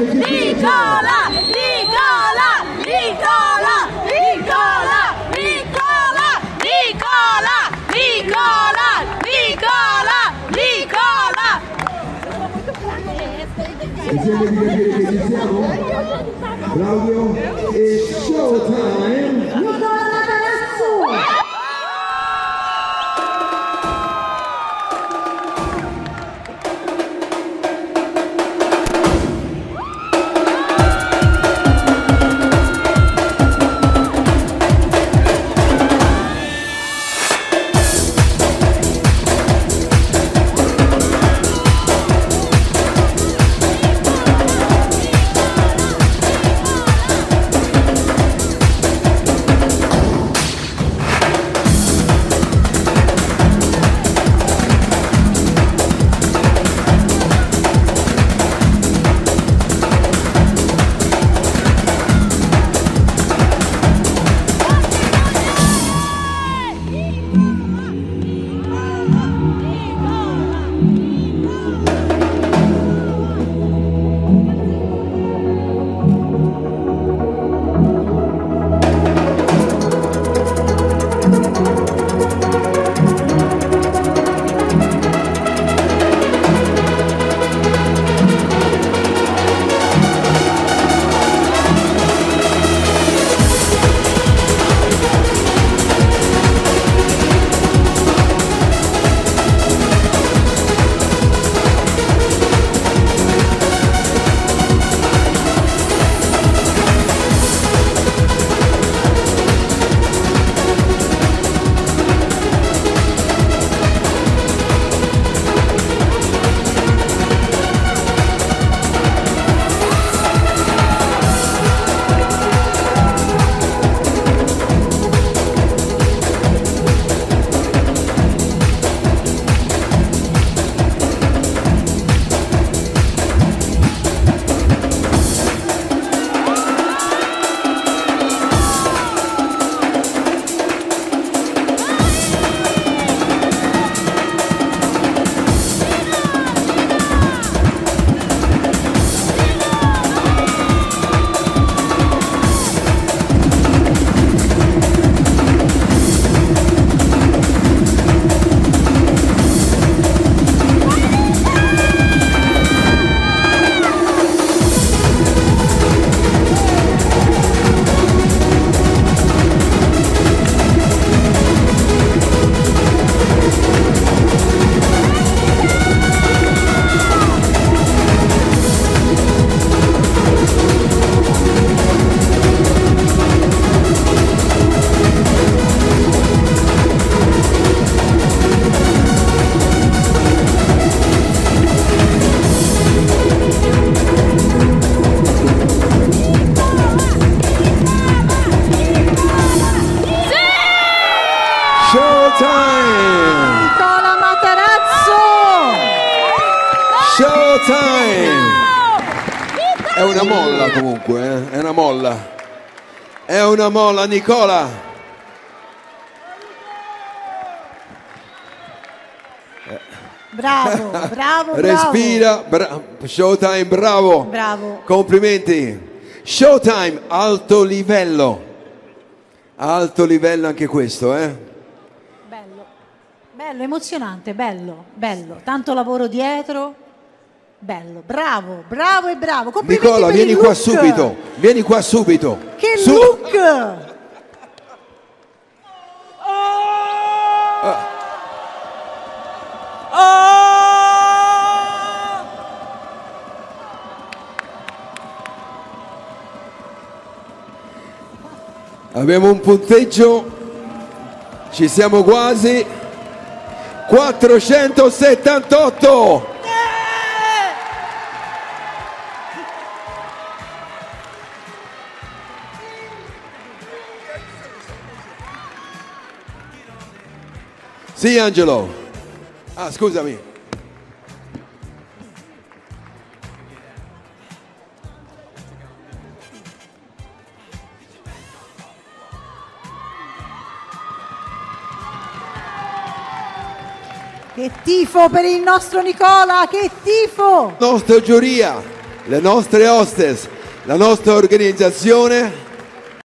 Nicola, Nicola, Nicola, Nicola, Nicola, Nicola, Nicola, Nicola, Nicola. Cerchiamo di capire che ci siamo. L'audio è showtime. Nicola Matarazzo. Nicola Matarazzo! Showtime! È una molla comunque, eh? È una molla. È una molla, Nicola! Bravo, bravo, bravo! Respira, Showtime, bravo! Bravo! Complimenti! Showtime, alto livello! Alto livello anche questo, eh? Bello, emozionante, bello, bello, tanto lavoro dietro, bello, bravo, bravo e bravo. Complimenti Nicola, per vieni il look. Qua subito, vieni qua subito. Che look! Abbiamo un punteggio, ci siamo quasi. 478! Sì, Angelo. Ah, scusami. Che tifo per il nostro Nicola, che tifo! Nostra giuria, le nostre hostess, la nostra organizzazione